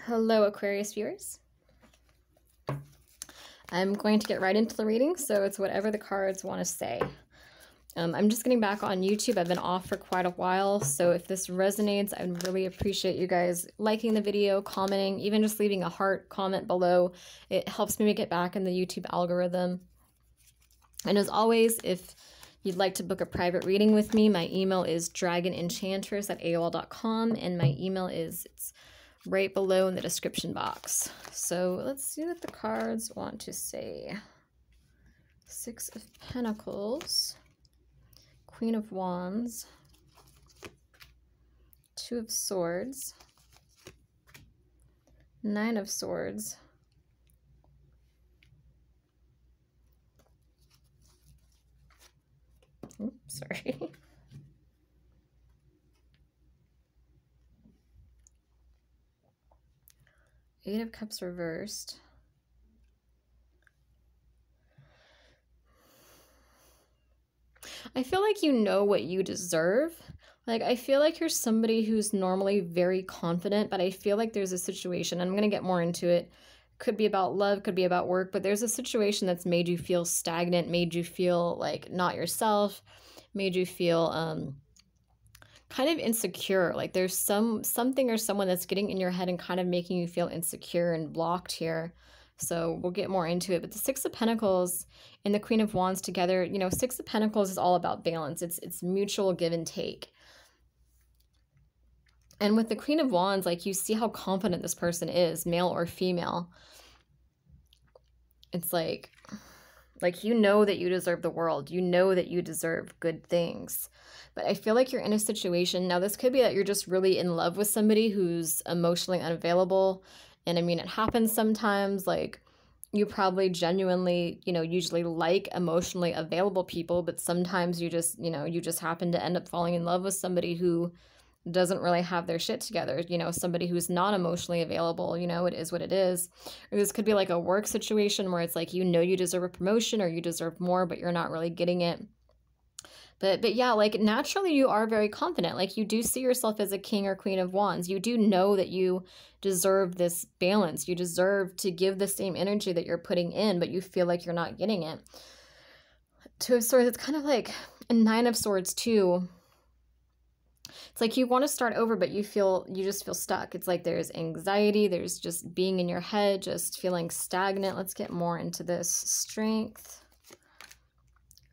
Hello, Aquarius viewers. I'm going to get right into the reading, so it's whatever the cards want to say. I'm just getting back on YouTube. I've been off for quite a while, so if this resonates, I'd really appreciate you guys liking the video, commenting, even just leaving a heart comment below. It helps me get back in the YouTube algorithm. And as always, if you'd like to book a private reading with me, my email is dragonenchantress@aol.com, and my email is right below in the description box. So let's see what the cards want to say. Six of Pentacles, Queen of Wands, Two of Swords, Nine of Swords, oops, sorry, Eight of Cups reversed, I feel like you know what you deserve. Like, I feel like you're somebody who's normally very confident, but I feel like there's a situation, and I'm going to get more into it. Could be about love, could be about work, but there's a situation that's made you feel stagnant, made you feel like not yourself, made you feel kind of insecure. Like there's something or someone that's getting in your head and kind of making you feel insecure and blocked here. So we'll get more into it. But the Six of Pentacles and the Queen of Wands together, you know, Six of Pentacles is all about balance. It's mutual give and take. And with the Queen of Wands, like, you see how confident this person is, male or female. It's like you know that you deserve the world. You know that you deserve good things. But I feel like you're in a situation, now this could be that you're just really in love with somebody who's emotionally unavailable. And I mean, it happens sometimes. Like, you probably genuinely, you know, usually like emotionally available people, but sometimes you just, you know, you just happen to end up falling in love with somebody who doesn't really have their shit together, you know, somebody who's not emotionally available. You know, it is what it is. Or this could be like a work situation where it's like, you know, you deserve a promotion or you deserve more, but you're not really getting it. But yeah, like, naturally you are very confident. Like, you do see yourself as a King or Queen of Wands. You do know that you deserve this balance. You deserve to give the same energy that you're putting in, but you feel like you're not getting it. Two of Swords, it's kind of like a Nine of Swords too. It's like you want to start over, but you just feel stuck. It's like there's anxiety. There's just being in your head, just feeling stagnant. Let's get more into this. Strength,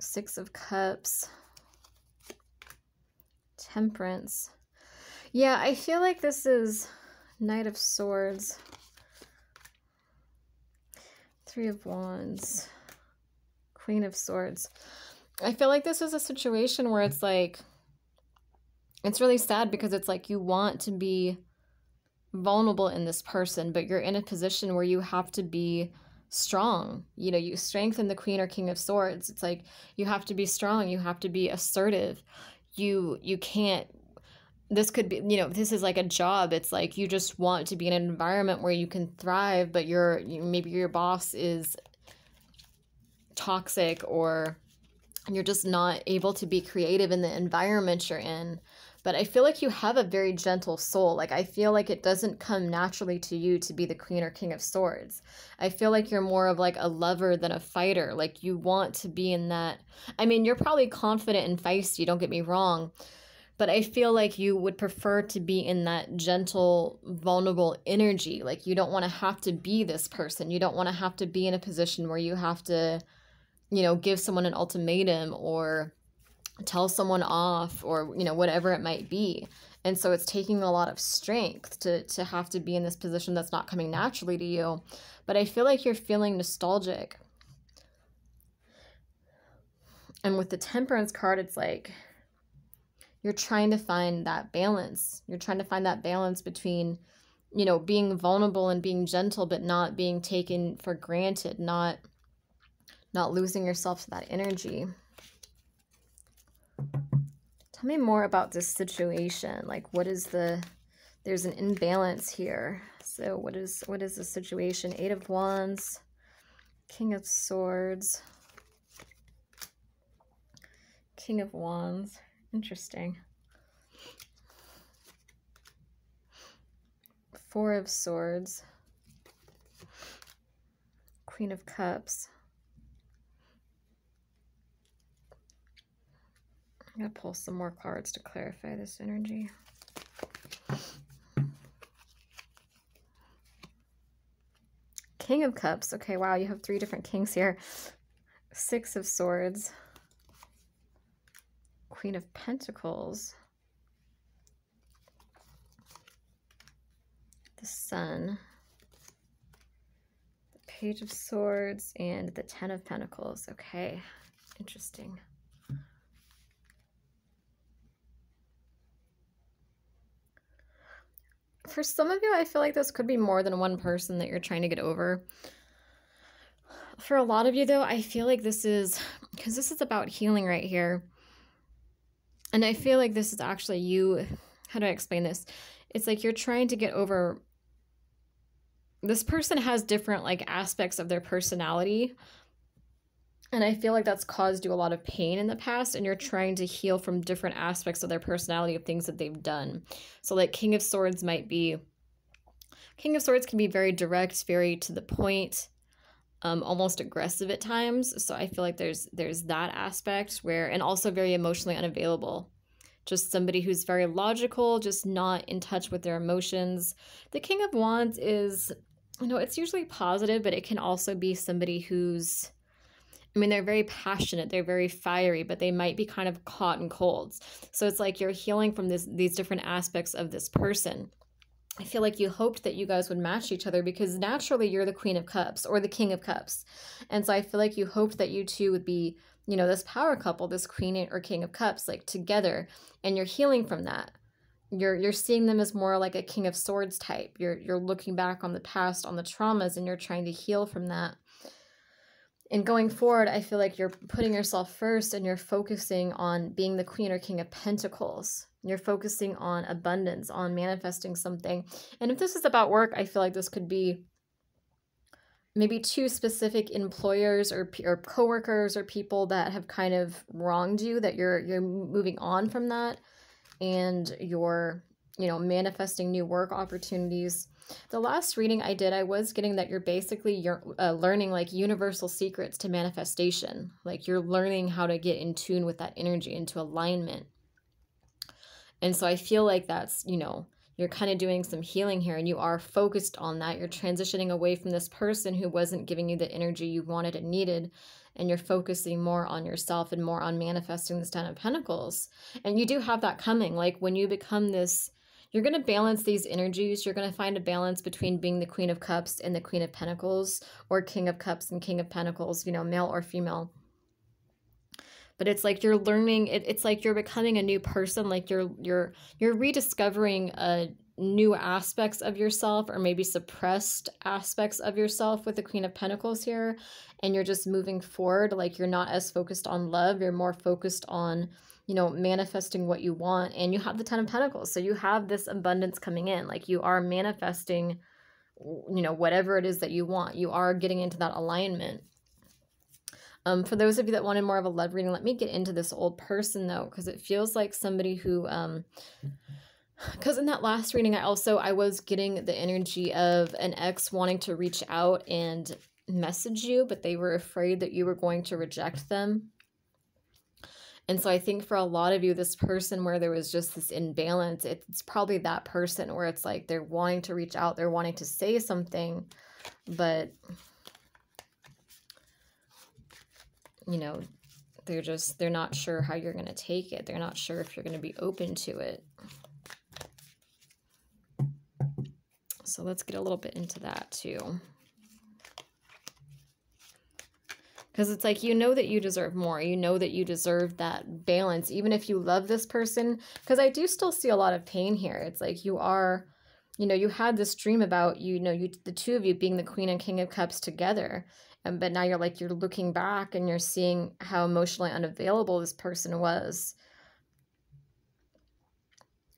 Six of Cups. Temperance. Yeah, I feel like this is Knight of Swords, Three of Wands, Queen of Swords. I feel like this is a situation where it's like, it's really sad because it's like you want to be vulnerable in this person, but you're in a position where you have to be strong. You know, you strengthen the Queen or King of Swords. It's like you have to be strong. You have to be assertive. You can't, this could be, you know, this is like a job. It's like you just want to be in an environment where you can thrive, but maybe your boss is toxic, or you're just not able to be creative in the environment you're in. But I feel like you have a very gentle soul. Like, I feel like it doesn't come naturally to you to be the Queen or King of Swords. I feel like you're more of like a lover than a fighter. Like, you want to be in that. I mean, you're probably confident and feisty, don't get me wrong. But I feel like you would prefer to be in that gentle, vulnerable energy. Like, you don't want to have to be this person. You don't want to have to be in a position where you have to, you know, give someone an ultimatum or tell someone off, or, you know, whatever it might be. And so it's taking a lot of strength to have to be in this position that's not coming naturally to you. But I feel like you're feeling nostalgic. And with the Temperance card, it's like you're trying to find that balance. You're trying to find that balance between, you know, being vulnerable and being gentle, but not being taken for granted, not losing yourself to that energy. Tell me more about this situation. Like, what is the, there's an imbalance here. So what is the situation? Eight of Wands, King of Swords, King of Wands. Interesting. Four of Swords, Queen of Cups. I'm going to pull some more cards to clarify this energy. King of Cups. Okay, wow, you have three different kings here. Six of Swords, Queen of Pentacles, the Sun, the Page of Swords, and the Ten of Pentacles. Okay, interesting. For some of you, I feel like this could be more than one person that you're trying to get over. For a lot of you, though, I feel like this is, because this is about healing right here. And I feel like this is actually you, how do I explain this? It's like you're trying to get over, this person has different like aspects of their personality. And I feel like that's caused you a lot of pain in the past, and you're trying to heal from different aspects of their personality of things that they've done. So like King of Swords might be, King of Swords can be very direct, very to the point, almost aggressive at times. So I feel like there's that aspect where, and also very emotionally unavailable. Just somebody who's very logical, just not in touch with their emotions. The King of Wands is, you know, it's usually positive, but it can also be somebody who's, I mean, they're very passionate, they're very fiery, but they might be kind of caught in colds. So it's like you're healing from these different aspects of this person. I feel like you hoped that you guys would match each other because naturally you're the Queen of Cups or the King of Cups. And so I feel like you hoped that you two would be, you know, this power couple, this Queen or King of Cups, like together, and you're healing from that. You're seeing them as more like a King of Swords type. You're looking back on the past, on the traumas, and you're trying to heal from that. And going forward, I feel like you're putting yourself first and you're focusing on being the Queen or King of Pentacles. You're focusing on abundance, on manifesting something. And if this is about work, I feel like this could be maybe two specific employers or coworkers or people that have kind of wronged you, that you're moving on from that, and you're, you know, manifesting new work opportunities. The last reading I did, I was getting that you're basically learning like universal secrets to manifestation. Like you're learning how to get in tune with that energy, into alignment. And so I feel like that's, you know, you're kind of doing some healing here and you are focused on that. You're transitioning away from this person who wasn't giving you the energy you wanted and needed. And you're focusing more on yourself and more on manifesting this Ten of Pentacles. And you do have that coming. Like when you become this, you're going to balance these energies. You're going to find a balance between being the Queen of Cups and the Queen of Pentacles, or King of Cups and King of Pentacles, you know, male or female. But it's like you're learning, it's like you're becoming a new person, like you're rediscovering new aspects of yourself, or maybe suppressed aspects of yourself with the Queen of Pentacles here, and you're just moving forward. Like you're not as focused on love, you're more focused on, you know, manifesting what you want. And you have the Ten of Pentacles, so you have this abundance coming in. Like you are manifesting, you know, whatever it is that you want. You are getting into that alignment. For those of you that wanted more of a love reading, let me get into this old person though, because it feels like somebody who, because in that last reading, I was getting the energy of an ex wanting to reach out and message you, but they were afraid that you were going to reject them. And so I think for a lot of you, this person where there was just this imbalance, it's probably that person where it's like they're wanting to reach out, they're wanting to say something, but, you know, they're not sure how you're going to take it. They're not sure if you're going to be open to it. So let's get a little bit into that too. Because it's like, you know that you deserve more. You know that you deserve that balance, even if you love this person. Because I do still see a lot of pain here. It's like you are, you know, you had this dream about, you know, the two of you being the Queen and King of Cups together. But now you're like, you're looking back and you're seeing how emotionally unavailable this person was.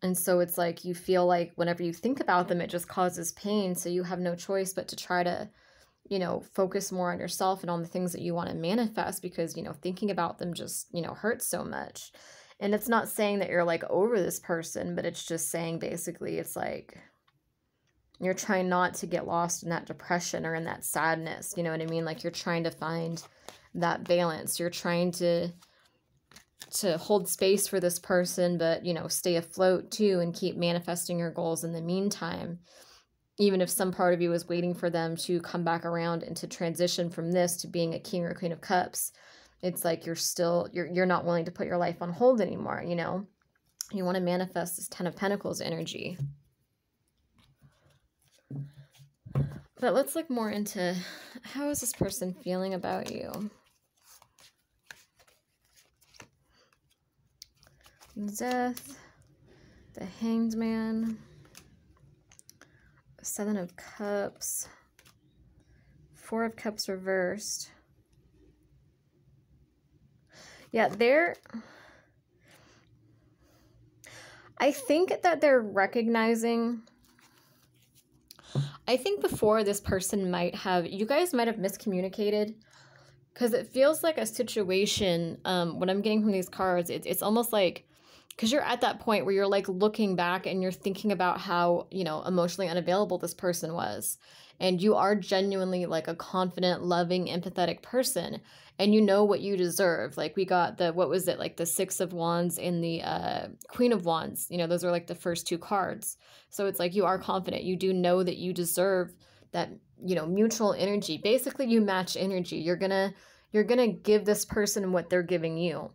And so it's like you feel like whenever you think about them, it just causes pain. So you have no choice but to try to, you know, focus more on yourself and on the things that you want to manifest, because, you know, thinking about them just, you know, hurts so much. And it's not saying that you're like over this person, but it's just saying basically it's like And you're trying not to get lost in that depression or in that sadness. You know what I mean? Like, you're trying to find that balance. You're trying to hold space for this person, but, you know, stay afloat too and keep manifesting your goals in the meantime. Even if some part of you is waiting for them to come back around and to transition from this to being a king or queen of cups, it's like you're still, you're not willing to put your life on hold anymore, you know? You want to manifest this Ten of Pentacles energy. But let's look more into, how is this person feeling about you? Death, the Hanged Man, Seven of Cups, Four of Cups reversed. Yeah, I think that they're recognizing, I think before this person might have, you guys might have miscommunicated, because it feels like a situation, what I'm getting from these cards, it's almost like, because you're at that point where you're like looking back and you're thinking about how, you know, emotionally unavailable this person was. And you are genuinely like a confident, loving, empathetic person. And you know what you deserve. Like, we got the, what was it? Like the Six of Wands and the Queen of Wands. You know, those are like the first two cards. So it's like you are confident. You do know that you deserve that, you know, mutual energy. Basically, you match energy. You're gonna give this person what they're giving you.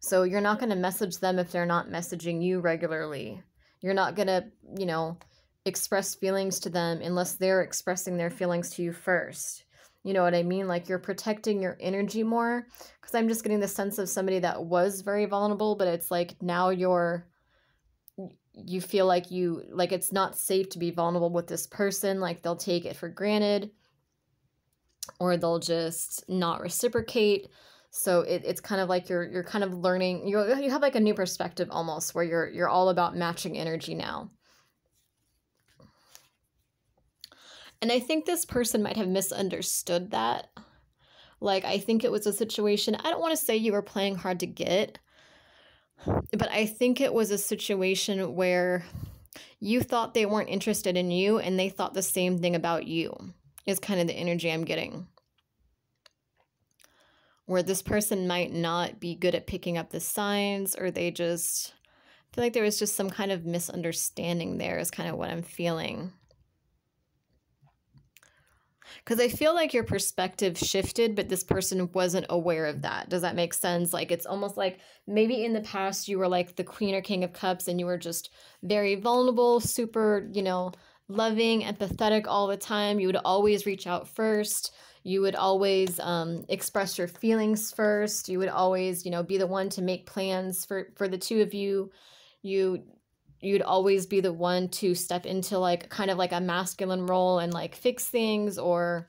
So you're not going to message them if they're not messaging you regularly. You're not going to, you know, express feelings to them unless they're expressing their feelings to you first. You know what I mean? Like, you're protecting your energy more, because I'm just getting the sense of somebody that was very vulnerable, but it's like now you feel like it's not safe to be vulnerable with this person. Like, they'll take it for granted, or they'll just not reciprocate. So it's kind of like you're kind of learning, you have like a new perspective almost, where you're all about matching energy now. And I think this person might have misunderstood that. Like, I think it was a situation, I don't want to say you were playing hard to get, but I think it was a situation where you thought they weren't interested in you and they thought the same thing about you, is kind of the energy I'm getting. Where this person might not be good at picking up the signs, or they just, I feel like there was just some kind of misunderstanding there, is kind of what I'm feeling. Because I feel like your perspective shifted, but this person wasn't aware of that. Does that make sense? Like, it's almost like maybe in the past you were like the Queen or King of Cups and you were just very vulnerable, super, you know, loving, empathetic all the time. You would always reach out first. You would always express your feelings first. You would always, you know, be the one to make plans for the two of you. You'd always be the one to step into like kind of like a masculine role and like fix things, or,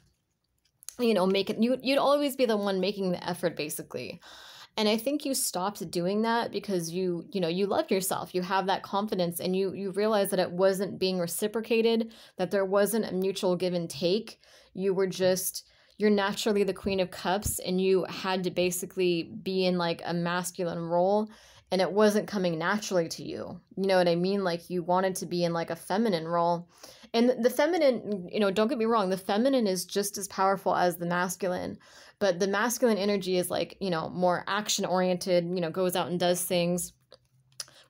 you know, make it. You'd always be the one making the effort, basically. And I think you stopped doing that because you know, you love yourself. You have that confidence, and you realize that it wasn't being reciprocated, that there wasn't a mutual give and take. You were just, you're naturally the Queen of Cups, and you had to basically be in like a masculine role, and it wasn't coming naturally to you. You know what I mean? Like, you wanted to be in like a feminine role, and the feminine, you know, don't get me wrong, the feminine is just as powerful as the masculine, but the masculine energy is like, you know, more action oriented, you know, goes out and does things.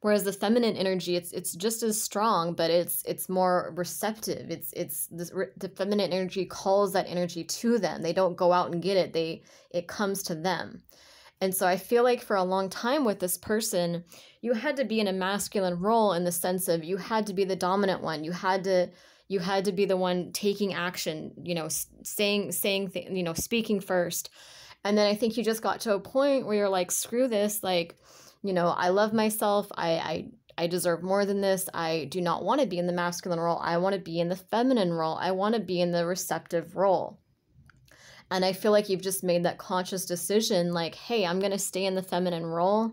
Whereas the feminine energy, it's just as strong, but it's more receptive. The feminine energy calls that energy to them. They don't go out and get it. It comes to them. And so I feel like for a long time with this person, you had to be in a masculine role, in the sense of you had to be the dominant one. You had to be the one taking action, you know, saying you know, speaking first. And then I think you just got to a point where you're like, screw this, like, you know, I love myself. I deserve more than this. I do not want to be in the masculine role. I want to be in the feminine role. I want to be in the receptive role. And I feel like you've just made that conscious decision, like, hey, I'm going to stay in the feminine role.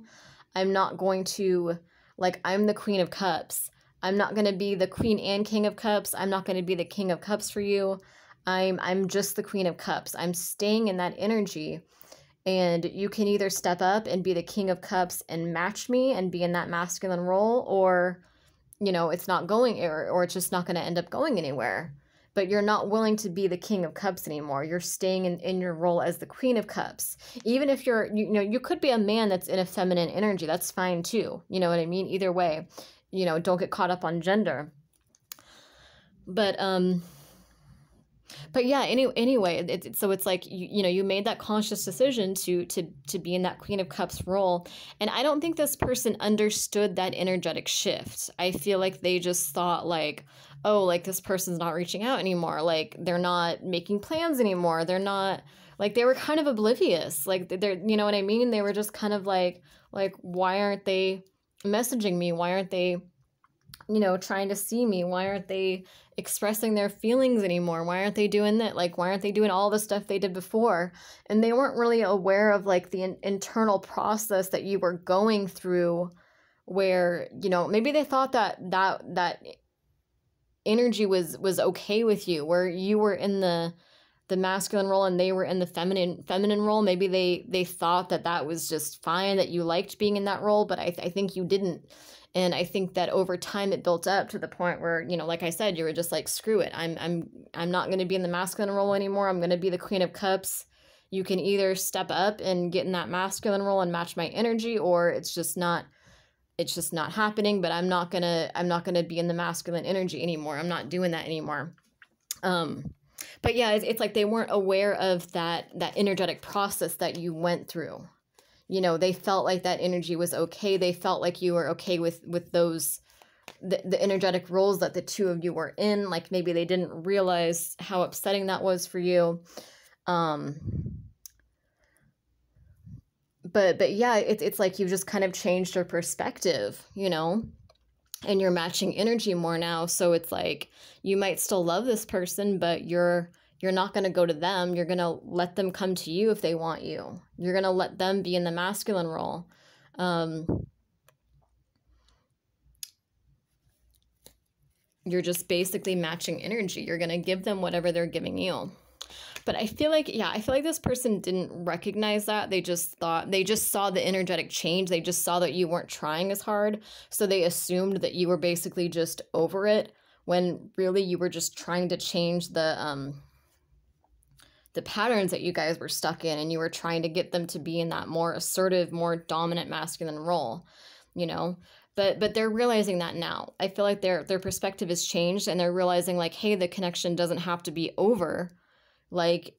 I'm not going to, like, I'm the Queen of Cups. I'm not going to be the Queen and King of Cups. I'm not going to be the King of Cups for you. I'm just the Queen of Cups. I'm staying in that energy. And you can either step up and be the King of Cups and match me and be in that masculine role, or, you know, it's not going or it's just not going to end up going anywhere. But you're not willing to be the King of Cups anymore. You're staying in your role as the Queen of Cups. Even if you're, you know, you could be a man that's in a feminine energy. That's fine too. You know what I mean? Either way, you know, don't get caught up on gender. But yeah, anyway, so it's like, you know, you made that conscious decision to be in that Queen of Cups role. And I don't think this person understood that energetic shift. I feel like they just thought like, oh, like this person's not reaching out anymore. Like they're not making plans anymore. They're not, like they were kind of oblivious. Like they're, you know what I mean? They were just kind of like, why aren't they messaging me? Why aren't they, you know, trying to see me? Why aren't they expressing their feelings anymore? Why aren't they doing that? Like, why aren't they doing all the stuff they did before? And they weren't really aware of like the internal process that you were going through where, you know, maybe they thought that energy was okay with you, where you were in the masculine role and they were in the feminine role. Maybe they thought that was just fine, that you liked being in that role, but I think you didn't. And I think that over time it built up to the point where, you know, like I said, you were just like, screw it. I'm not going to be in the masculine role anymore. I'm going to be the Queen of Cups. You can either step up and get in that masculine role and match my energy, or it's just not happening, but I'm not going to be in the masculine energy anymore. I'm not doing that anymore. But yeah, it's like they weren't aware of that energetic process that you went through. You know, they felt like that energy was okay. They felt like you were okay with those, the energetic roles that the two of you were in. Like maybe they didn't realize how upsetting that was for you. But yeah, it's like you just kind of changed your perspective, you know, and you're matching energy more now. So it's like you might still love this person, but you're not going to go to them. You're going to let them come to you if they want you. You're going to let them be in the masculine role. You're just basically matching energy. You're going to give them whatever they're giving you. But I feel like, yeah, I feel like this person didn't recognize that. They just saw the energetic change. They just saw that you weren't trying as hard. So they assumed that you were basically just over it when really you were just trying to change the patterns that you guys were stuck in, and you were trying to get them to be in that more assertive, more dominant masculine role, you know, but they're realizing that now. I feel like their perspective has changed, and they're realizing like, hey, the connection doesn't have to be over. Like,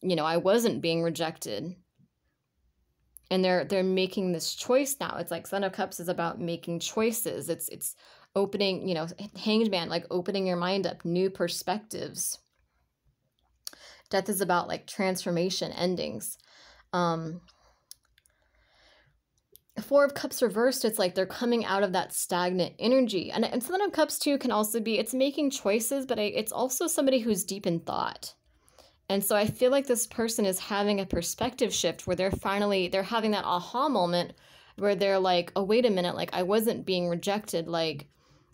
you know, I wasn't being rejected, and they're making this choice now. It's like Seven of Cups is about making choices. It's opening, you know, Hanged Man, like opening your mind up, new perspectives. Death is about like transformation, endings. Four of Cups reversed, it's like they're coming out of that stagnant energy. And Seven of Cups too can also be, it's making choices, but it's also somebody who's deep in thought. And so I feel like this person is having a perspective shift where they're having that aha moment where they're like, oh, wait a minute, like I wasn't being rejected. Like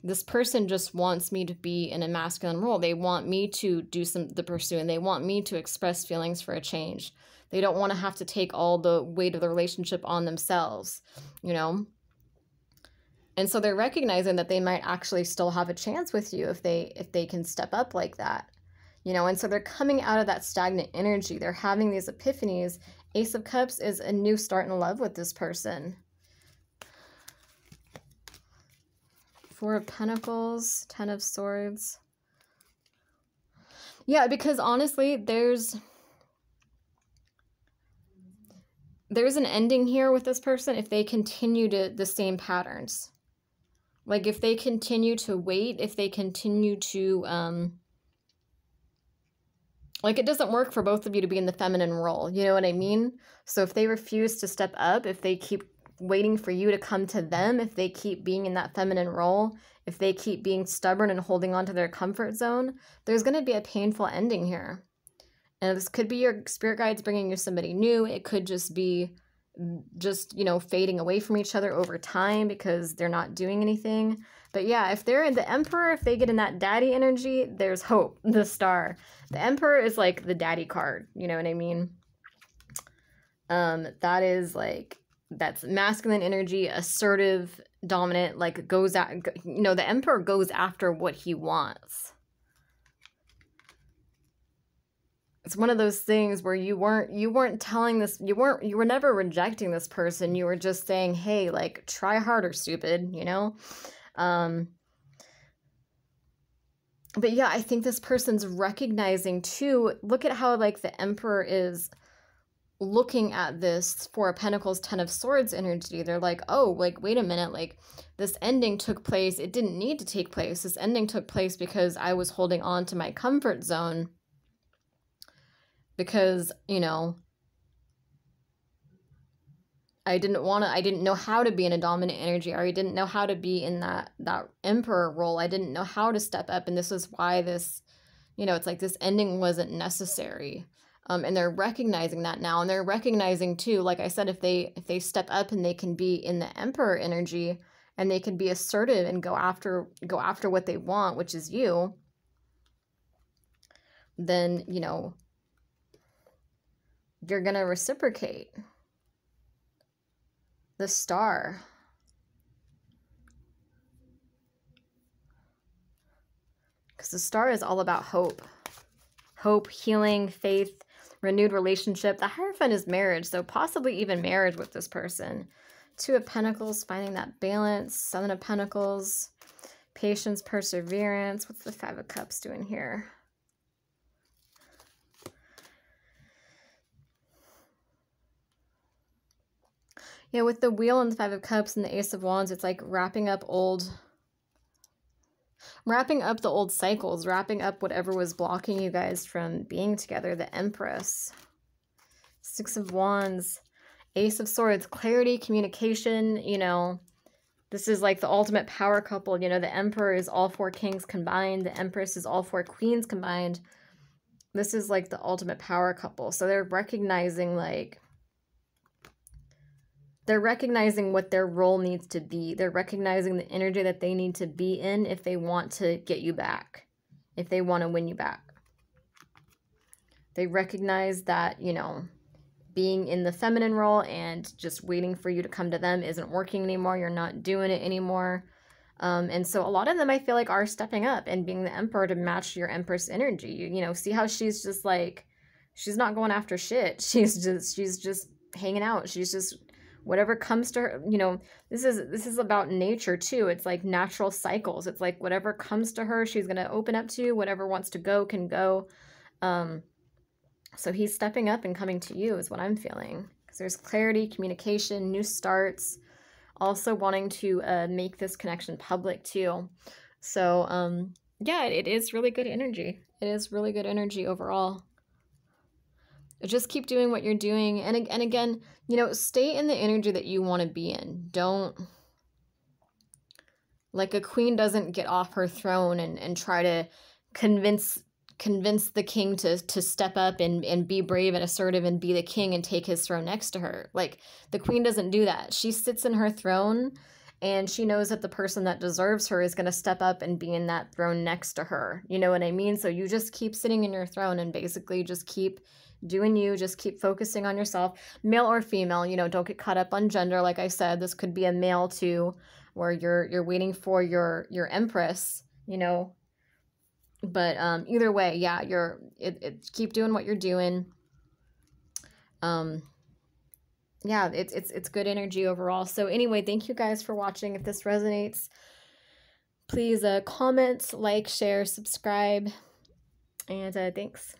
this person just wants me to be in a masculine role. They want me to do the pursuing. They want me to express feelings for a change. They don't want to have to take all the weight of the relationship on themselves, you know? And so they're recognizing that they might actually still have a chance with you if they can step up like that. You know, and so they're coming out of that stagnant energy. They're having these epiphanies. Ace of Cups is a new start in love with this person. Four of Pentacles, Ten of Swords. Yeah, because honestly, there's an ending here with this person if they continue the same patterns. Like if they continue to wait, if they continue to like it doesn't work for both of you to be in the feminine role. You know what I mean? So if they refuse to step up, if they keep waiting for you to come to them, if they keep being in that feminine role, if they keep being stubborn and holding on to their comfort zone, there's going to be a painful ending here. And this could be your spirit guides bringing you somebody new. It could just be you know, fading away from each other over time because they're not doing anything. But yeah, if they're in the Emperor, if they get in that daddy energy, there's hope, the Star. The Emperor is like the daddy card, you know what I mean? That is like that's masculine energy, assertive, dominant, like goes at, you know, the Emperor goes after what he wants. It's one of those things where you weren't telling this, you were never rejecting this person. You were just saying, hey, like, try harder, stupid, you know? But yeah, I think this person's recognizing too, look at how like the Emperor is looking at this Four of Pentacles, Ten of Swords energy. They're like, oh, like, wait a minute, like, this ending took place. It didn't need to take place. This ending took place because I was holding on to my comfort zone because, you know, I didn't know how to be in a dominant energy, or I didn't know how to be in that Emperor role. I didn't know how to step up. And this is why this, you know, it's like this ending wasn't necessary. And they're recognizing that now. And they're recognizing too, like I said, if they step up and they can be in the Emperor energy and they can be assertive and go after what they want, which is you, then, you know, you're going to reciprocate. The Star. Because the Star is all about hope. Hope, healing, faith, renewed relationship. The Hierophant is marriage, so possibly even marriage with this person. Two of Pentacles, finding that balance. Seven of Pentacles, patience, perseverance. What's the Five of Cups doing here? Yeah, with the Wheel and the Five of Cups and the Ace of Wands, it's like wrapping up the old cycles, wrapping up whatever was blocking you guys from being together. The Empress, Six of Wands, Ace of Swords, clarity, communication, you know, this is like the ultimate power couple. You know, the Emperor is all four kings combined. The Empress is all four queens combined. This is like the ultimate power couple. So they're recognizing like, they're recognizing what their role needs to be. They're recognizing the energy that they need to be in if they want to get you back, if they want to win you back. They recognize that, you know, being in the feminine role and just waiting for you to come to them isn't working anymore. You're not doing it anymore. And so a lot of them, I feel like, are stepping up and being the Emperor to match your Empress energy. You know, see how she's just like, she's not going after shit. She's just hanging out. She's just... whatever comes to her, you know, this is about nature too. It's like natural cycles. It's like whatever comes to her, she's going to open up to. Whatever wants to go can go. So he's stepping up and coming to you is what I'm feeling. Because there's clarity, communication, new starts. Also wanting to make this connection public too. So yeah, it is really good energy. It is really good energy overall. Just keep doing what you're doing. And again, you know, stay in the energy that you want to be in. Don't, like, a queen doesn't get off her throne and try to convince the king to step up and be brave and assertive and be the king and take his throne next to her. Like, the queen doesn't do that. She sits in her throne and she knows that the person that deserves her is going to step up and be in that throne next to her. You know what I mean? So you just keep sitting in your throne and basically just keep doing you, just keep focusing on yourself, male or female. You know, don't get caught up on gender. Like I said, this could be a male too, where you're waiting for your Empress, you know, but either way, yeah, keep doing what you're doing. Yeah, it's good energy overall. So anyway, thank you guys for watching. If this resonates, please comment, like, share, subscribe, and thanks.